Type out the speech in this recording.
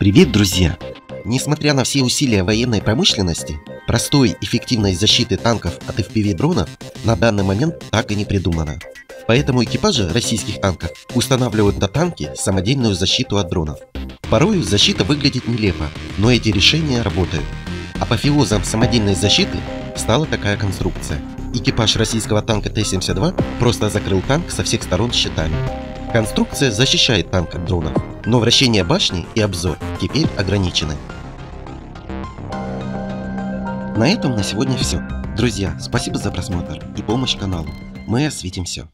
Привет, друзья! Несмотря на все усилия военной промышленности, простой эффективной защиты танков от FPV-дронов на данный момент так и не придумано. Поэтому экипажи российских танков устанавливают на танки самодельную защиту от дронов. Порою защита выглядит нелепо, но эти решения работают. Апофеозом самодельной защиты стала такая конструкция. Экипаж российского танка Т-72 просто закрыл танк со всех сторон щитами. Конструкция защищает танк от дронов, но вращение башни и обзор теперь ограничены. На этом на сегодня все. Друзья, спасибо за просмотр и помощь каналу. Мы осветим все.